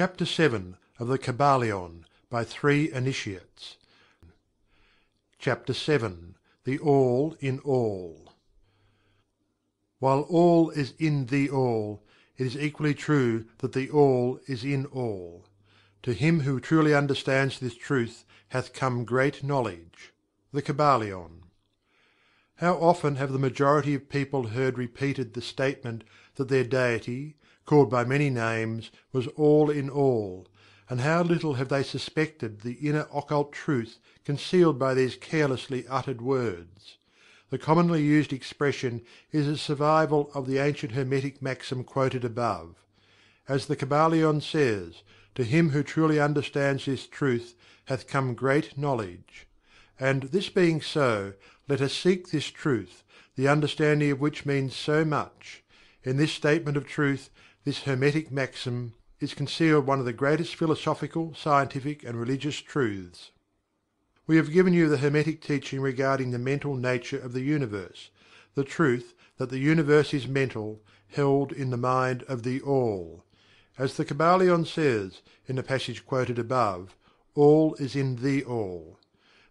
Chapter 7 of the Kybalion, by three initiates. Chapter 7 The All in All. While All is in THE All, it is equally true that THE All is in all. To him who truly understands this truth hath come great knowledge. The Kybalion. How often have the majority of people heard repeated the statement that their deity, called by many names, was all in all, and how little have they suspected the inner occult truth concealed by these carelessly uttered words. The commonly used expression is a survival of the ancient Hermetic maxim quoted above. As the Kybalion says, to him who truly understands this truth hath come great knowledge. And this being so, let us seek this truth, the understanding of which means so much. In this statement of truth, this Hermetic maxim, is concealed one of the greatest philosophical, scientific, and religious truths. We have given you the Hermetic teaching regarding the mental nature of the universe, the truth that the universe is mental, held in the mind of THE All. As the Kybalion says, in the passage quoted above, all is in THE All.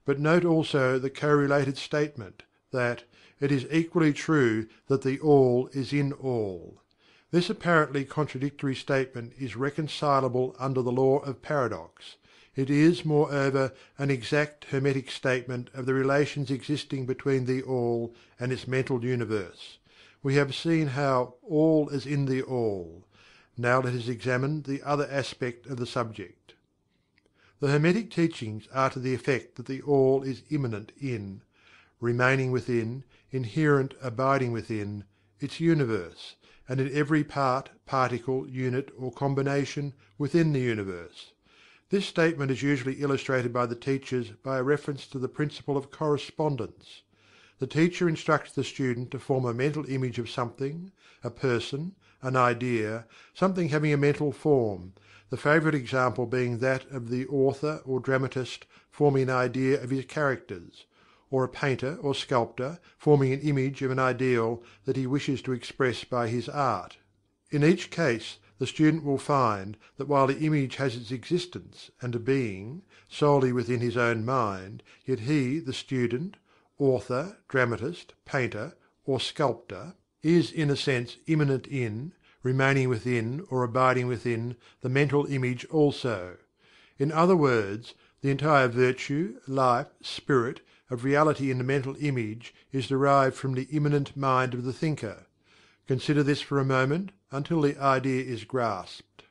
But note also the correlated statement, that it is equally true that THE All is in all. This apparently contradictory statement is reconcilable under the law of paradox. It is, moreover, an exact Hermetic statement of the relations existing between THE All and its mental universe. We have seen how all is in THE All. Now let us examine the other aspect of the subject. The Hermetic teachings are to the effect that THE All is immanent in, remaining within, inherent abiding within, its universe, and in every part, particle, unit, or combination within the universe. This statement is usually illustrated by the teachers by a reference to the principle of correspondence. The teacher instructs the student to form a mental image of something, a person, an idea, something having a mental form, the favourite example being that of the author or dramatist forming an idea of his characters, or a painter or sculptor forming an image of an ideal that he wishes to express by his art. In each case the student will find that while the image has its existence and a being, solely within his own mind, yet he, the student, author, dramatist, painter, or sculptor, is in a sense immanent in, remaining within, or abiding within, the mental image also. In other words, the entire virtue, life, spirit, of reality in the mental image is derived from the immanent mind of the thinker. Consider this for a moment, until the idea is grasped.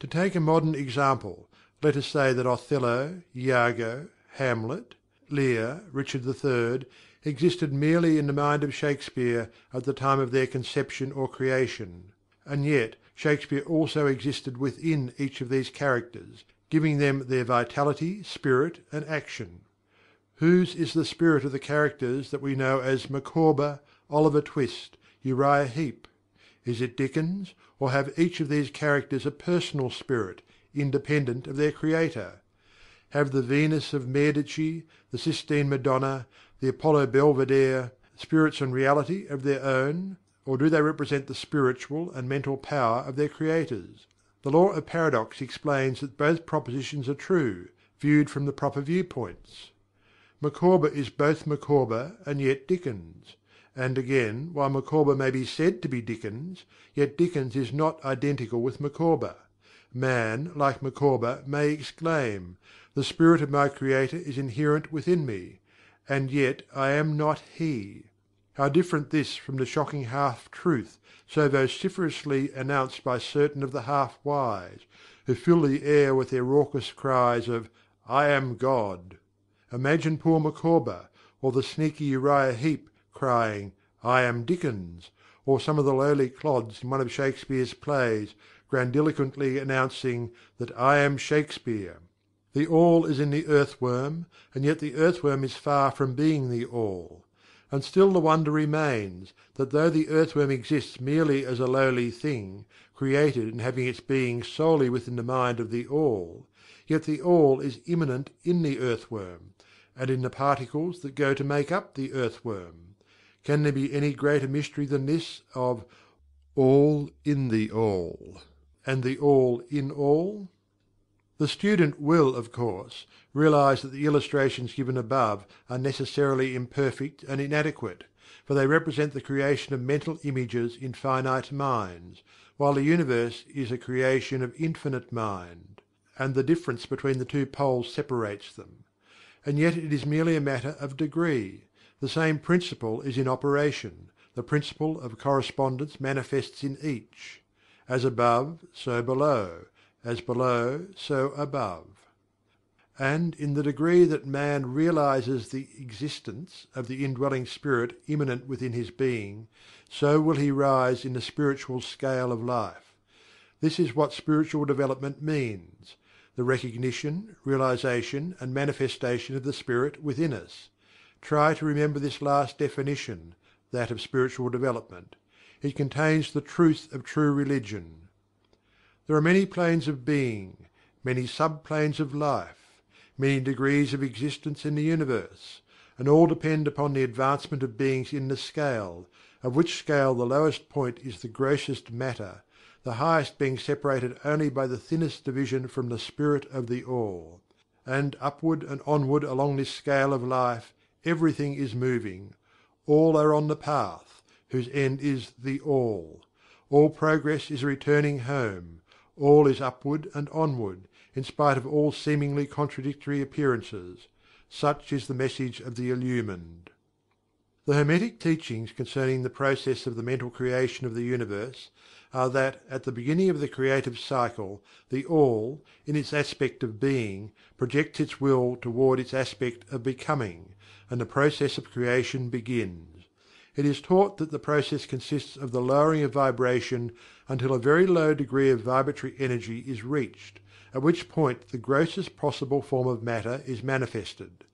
To take a modern example, let us say that Othello, Iago, Hamlet, Lear, Richard the Third, existed merely in the mind of Shakespeare at the time of their conception or creation. And yet Shakespeare also existed within each of these characters, giving them their vitality, spirit, and action. Whose is the spirit of the characters that we know as Micawber, Oliver Twist, Uriah Heep? Is it Dickens, or have each of these characters a personal spirit, independent of their creator? Have the Venus of Medici, the Sistine Madonna, the Apollo Belvedere, spirits and reality of their own, or do they represent the spiritual and mental power of their creators? The law of paradox explains that both propositions are true, viewed from the proper viewpoints. Micawber is both Micawber and yet Dickens. And again, while Micawber may be said to be Dickens, yet Dickens is not identical with Micawber. Man, like Micawber, may exclaim, "The spirit of my Creator is inherent within me," and yet I am not he. How different this from the shocking half-truth so vociferously announced by certain of the half-wise, who fill the air with their raucous cries of "I am God." Imagine poor Micawber, or the sneaky Uriah Heep, crying, "I am Dickens," or some of the lowly clods in one of Shakespeare's plays, grandiloquently announcing that "I am Shakespeare." The All is in the earthworm, and yet the earthworm is far from being the All. And still the wonder remains, that though the earthworm exists merely as a lowly thing, created and having its being solely within the mind of the All, yet the All is immanent in the earthworm, and in the particles that go to make up the earthworm. Can there be any greater mystery than this of "all in the all," and the all in all? The student will, of course, realize that the illustrations given above are necessarily imperfect and inadequate, for they represent the creation of mental images in finite minds, while the universe is a creation of infinite mind, and the difference between the two poles separates them. And yet it is merely a matter of degree. The same principle is in operation. The principle of correspondence manifests in each. As above, so below. As below, so above. And in the degree that man realizes the existence of the indwelling Spirit immanent within his being, so will he rise in the spiritual scale of life. This is what spiritual development means: the recognition, realization, and manifestation of the Spirit within us. Try to remember this last definition, that of spiritual development. It contains the truth of true religion. There are many planes of being, many sub-planes of life, many degrees of existence in the universe, and all depend upon the advancement of beings in the scale, of which scale the lowest point is the grossest matter, the highest being separated only by the thinnest division from the Spirit of the All. And upward and onward along this scale of life, everything is moving. All are on the path, whose end is the All. All progress is a returning home. All is upward and onward, in spite of all seemingly contradictory appearances. Such is the message of the Illumined. The Hermetic teachings concerning the process of the mental creation of the universe are that, at the beginning of the creative cycle, the All, in its aspect of Being, projects its Will toward its aspect of Becoming, and the process of creation begins. It is taught that the process consists of the lowering of vibration until a very low degree of vibratory energy is reached, at which point the grossest possible form of matter is manifested.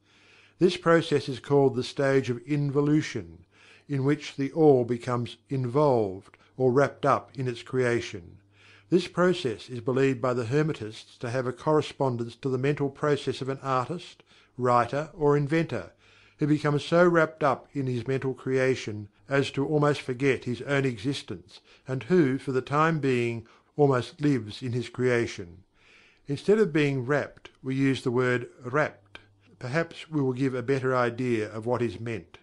This process is called the stage of involution, in which the All becomes involved, or wrapped up in its creation. This process is believed by the Hermetists to have a correspondence to the mental process of an artist, writer, or inventor, who becomes so wrapped up in his mental creation as to almost forget his own existence, and who, for the time being, almost lives in his creation. Instead of being wrapped, we use the word rapt. Perhaps we will give a better idea of what is meant.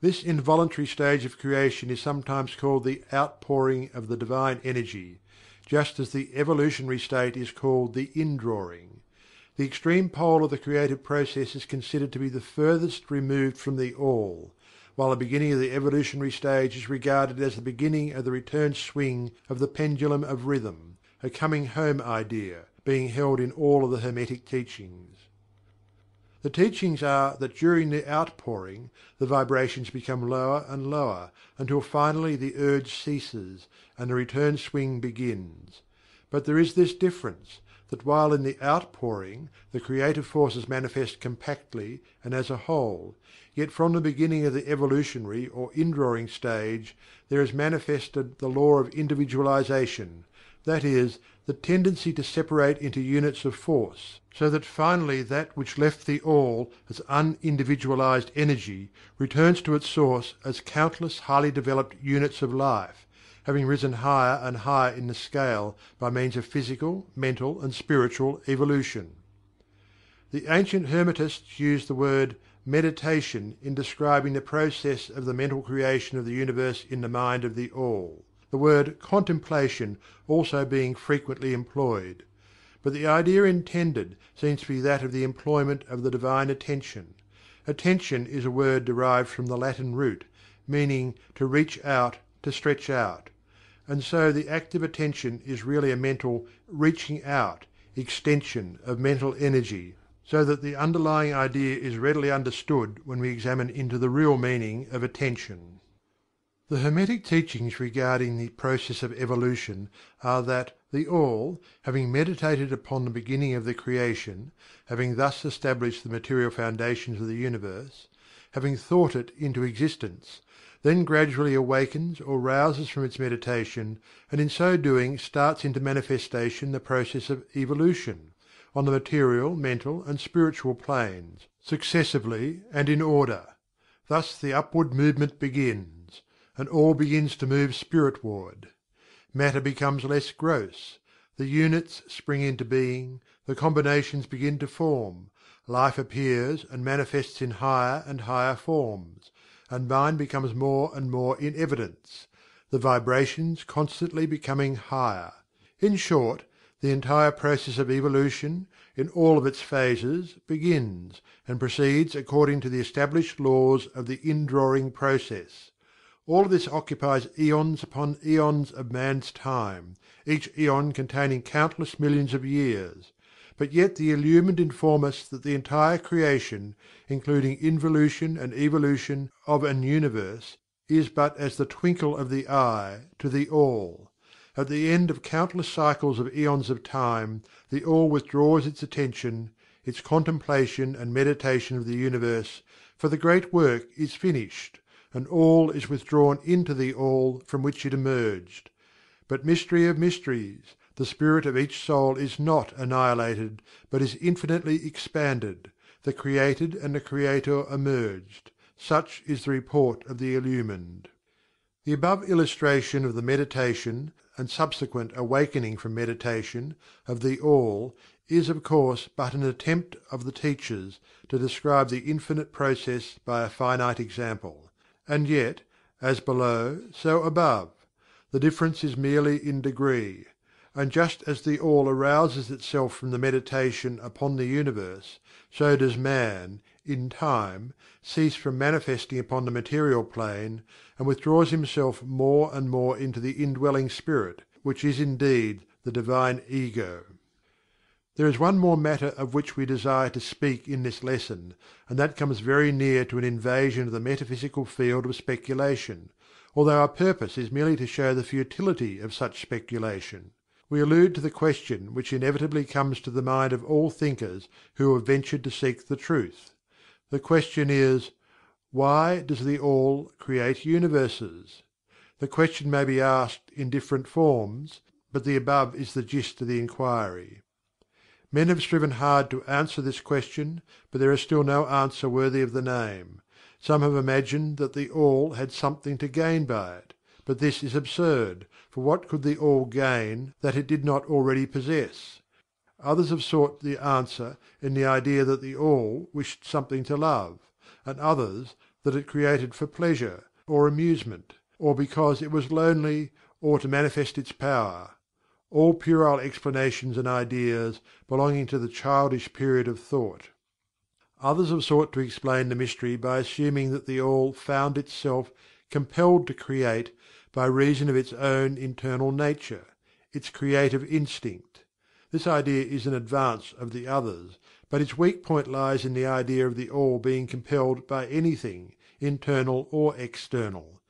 This involuntary stage of creation is sometimes called the outpouring of the Divine Energy, just as the evolutionary state is called the indrawing. The extreme pole of the creative process is considered to be the furthest removed from the All, while the beginning of the evolutionary stage is regarded as the beginning of the return swing of the pendulum of rhythm, a coming home idea, being held in all of the Hermetic teachings. The teachings are that during the outpouring, the vibrations become lower and lower, until finally the urge ceases, and the return swing begins. But there is this difference, that while in the outpouring, the creative forces manifest compactly and as a whole, yet from the beginning of the evolutionary or indrawing stage, there is manifested the law of individualization, that is, the tendency to separate into units of force, so that finally that which left the All as unindividualized energy returns to its source as countless highly developed units of life, having risen higher and higher in the scale by means of physical, mental, and spiritual evolution. The ancient Hermetists used the word meditation in describing the process of the mental creation of the universe in the mind of the All, the word contemplation also being frequently employed. But the idea intended seems to be that of the employment of the divine attention. Attention is a word derived from the Latin root, meaning to reach out, to stretch out. And so the act of attention is really a mental reaching out, extension of mental energy, so that the underlying idea is readily understood when we examine into the real meaning of attention. The Hermetic teachings regarding the process of evolution are that the All, having meditated upon the beginning of the creation, having thus established the material foundations of the universe, having thought it into existence, then gradually awakens or rouses from its meditation, and in so doing starts into manifestation the process of evolution, on the material, mental, and spiritual planes, successively and in order. Thus the upward movement begins, and all begins to move spiritward. matter becomes less gross, the units spring into being, the combinations begin to form, life appears and manifests in higher and higher forms, and Mind becomes more and more in evidence, the vibrations constantly becoming higher. In short, the entire process of evolution, in all of its phases, begins, and proceeds according to the established laws of the indrawing process. All of this occupies eons upon eons of man's time, each eon containing countless millions of years. But yet the illumined inform us that the entire creation, including involution and evolution, of an universe, is but as the twinkle of the eye to the All. At the end of countless cycles of eons of time, the All withdraws its attention, its contemplation and meditation of the universe, for the great work is finished, and All is withdrawn into the All from which it emerged. But mystery of mysteries, the spirit of each soul is not annihilated, but is infinitely expanded. The created and the Creator are merged. Such is the report of the illumined. The above illustration of the meditation, and subsequent awakening from meditation, of THE ALL, is of course but an attempt of the teachers to describe the infinite process by a finite example. And yet, as below, so above. The difference is merely in degree. And just as THE ALL arouses itself from the meditation upon the universe, so does man, in time, cease from manifesting upon the material plane, and withdraws himself more and more into the indwelling Spirit, which is indeed the Divine Ego. There is one more matter of which we desire to speak in this lesson, and that comes very near to an invasion of the metaphysical field of speculation, although our purpose is merely to show the futility of such speculation. We allude to the question which inevitably comes to the mind of all thinkers who have ventured to seek the truth. The question is, why does THE ALL create universes? The question may be asked in different forms, but the above is the gist of the inquiry. Men have striven hard to answer this question, but there is still no answer worthy of the name. Some have imagined that THE ALL had something to gain by it. But this is absurd, for what could THE ALL gain that it did not already possess? Others have sought the answer in the idea that THE ALL wished something to love, and others that it created for pleasure, or amusement, or because it was lonely, or to manifest its power. All puerile explanations and ideas belonging to the childish period of thought. Others have sought to explain the mystery by assuming that THE ALL found itself compelled to create by reason of its own internal nature, its creative instinct. This idea is in advance of the others, but its weak point lies in the idea of the All being compelled by anything, internal or external.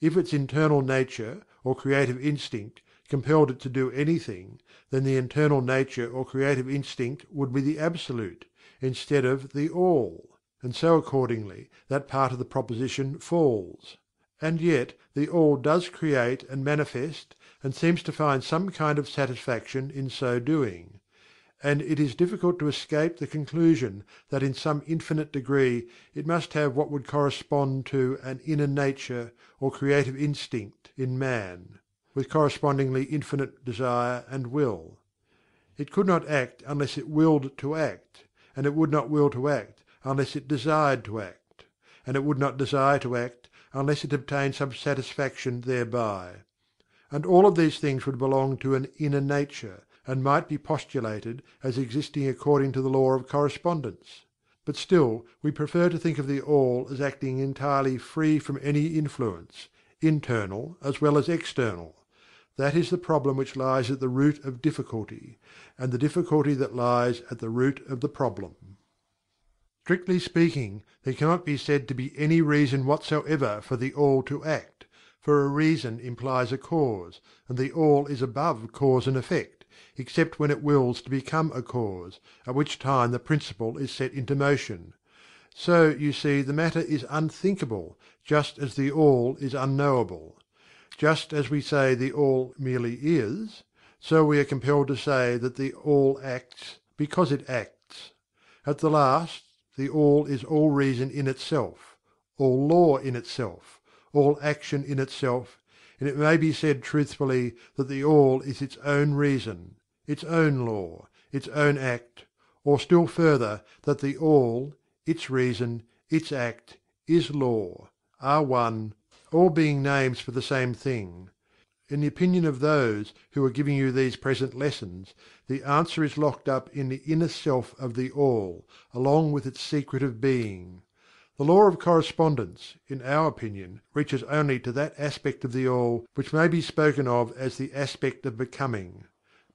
If its internal nature, or creative instinct, compelled it to do anything, then the internal nature or creative instinct would be the Absolute, instead of the All, and so accordingly that part of the proposition falls. And yet THE ALL does create and manifest, and seems to find some kind of satisfaction in so doing. And it is difficult to escape the conclusion that in some infinite degree it must have what would correspond to an inner nature or creative instinct in man, with correspondingly infinite desire and will. It could not act unless it willed to act, and it would not will to act unless it desired to act, and it would not desire to act unless it obtained some satisfaction thereby. And all of these things would belong to an inner nature, and might be postulated as existing according to the law of correspondence. But still we prefer to think of THE ALL as acting entirely free from any influence, internal as well as external. That is the problem which lies at the root of difficulty, and the difficulty that lies at the root of the problem. Strictly speaking, there cannot be said to be any reason whatsoever for THE ALL to act, for a reason implies a cause, and THE ALL is above cause and effect, except when it wills to become a cause, at which time the principle is set into motion. So, you see, the matter is unthinkable, just as THE ALL is unknowable. Just as we say THE ALL merely is, so we are compelled to say that THE ALL acts because it acts. At the last, THE ALL is all reason in itself, all law in itself, all action in itself, and it may be said truthfully that the All is its own reason, its own law, its own act, or still further, that the All, its reason, its act, is law, are one, all being names for the same thing. In the opinion of those who are giving you these present lessons, the answer is locked up in the inner self of the All, along with its secret of being. The Law of Correspondence, in our opinion, reaches only to that aspect of the All which may be spoken of as the aspect of Becoming.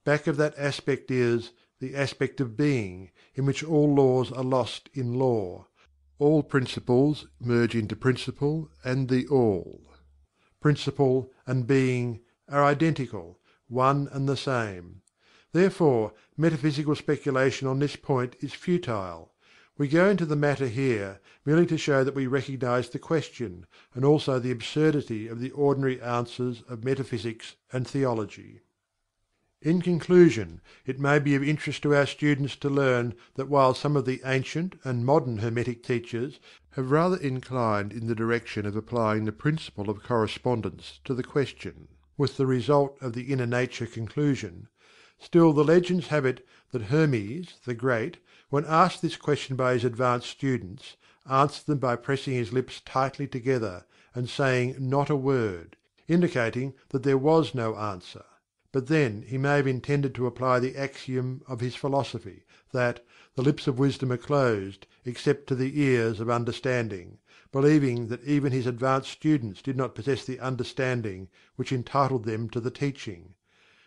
Back of that aspect is the aspect of Being, in which all laws are lost in law. All principles merge into Principle and the All. Principle and Being are identical, one and the same. Therefore, metaphysical speculation on this point is futile. We go into the matter here, merely to show that we recognize the question, and also the absurdity of the ordinary answers of metaphysics and theology. In conclusion, it may be of interest to our students to learn that while some of the ancient and modern Hermetic teachers have rather inclined in the direction of applying the principle of correspondence to the question, with the result of the inner nature conclusion, still the legends have it that Hermes, the Great, when asked this question by his advanced students, answered them by pressing his lips tightly together, and saying not a word, indicating that there was no answer. But then he may have intended to apply the axiom of his philosophy, that the lips of wisdom are closed, except to the ears of understanding, believing that even his advanced students did not possess the understanding which entitled them to the teaching.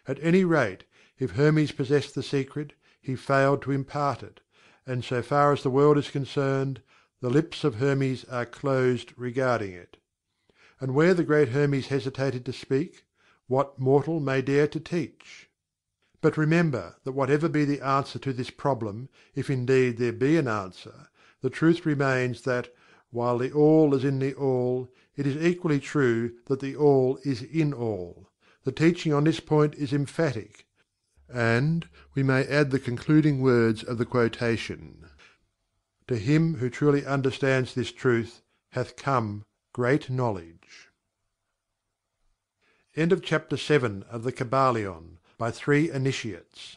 At any rate, if Hermes possessed the secret, he failed to impart it. And so far as the world is concerned, the lips of Hermes are closed regarding it. And where the great Hermes hesitated to speak, what mortal may dare to teach? But remember that whatever be the answer to this problem, if indeed there be an answer, the truth remains that, while the All is in the All, it is equally true that the All is in all. The teaching on this point is emphatic, and we may add the concluding words of the quotation: "To him who truly understands this truth hath come great knowledge." End of Chapter 7 of the Kybalion, by 3 initiates.